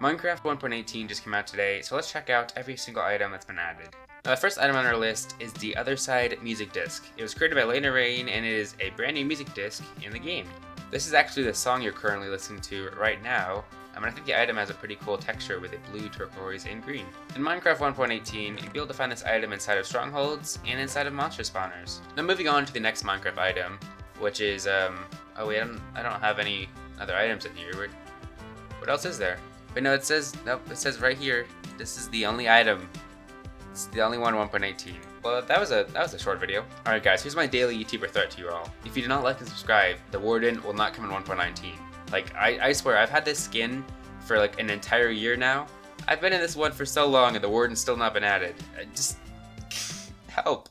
Minecraft 1.18 just came out today, so let's check out every single item that's been added. Now, the first item on our list is the Other Side Music Disk. It was created by Lena Rain, and it is a brand new music disc in the game. This is actually the song you're currently listening to right now. I think the item has a pretty cool texture with a blue, turquoise, and green. In Minecraft 1.18, you'll be able to find this item inside of strongholds and inside of monster spawners. Now moving on to the next Minecraft item, which is, oh wait, I don't have any other items in here. What else is there? But no, it says right here, this is the only item. It's the only one 1.18. Well, that was a short video. Alright guys, here's my daily YouTuber threat to you all. If you do not like and subscribe, the Warden will not come in 1.19. Like, I swear, I've had this skin for like an entire year now. I've been in this one for so long and the Warden's still not been added. Help.